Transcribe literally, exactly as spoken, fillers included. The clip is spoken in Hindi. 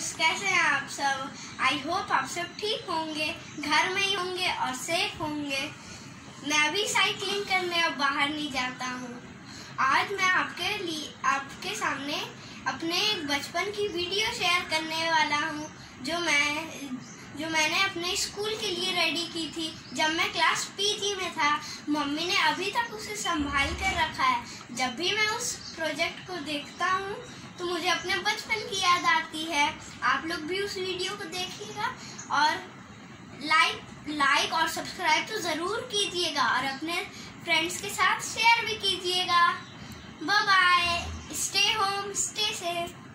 फ्रेंड्स, कैसे हैं आप सब। आई होप आप सब ठीक होंगे, घर में ही होंगे और सेफ होंगे। मैं भी साइकिलिंग करने अब बाहर नहीं जाता हूँ। आज मैं आपके लिए आपके सामने अपने बचपन की वीडियो शेयर करने वाला हूँ जो मैं जो मैंने अपने स्कूल के लिए रेडी की थी जब मैं क्लास पीजी में था। मम्मी ने अभी तक उसे संभाल कर रखा है। जब भी मैं उस प्रोजेक्ट को देखता हूँ तो मुझे अपने बचपन की याद आती है। आप लोग भी उस वीडियो को देखिएगा और लाइक लाइक और सब्सक्राइब तो ज़रूर कीजिएगा और अपने फ्रेंड्स के साथ शेयर भी कीजिएगा। Bye bye, stay home, stay safe.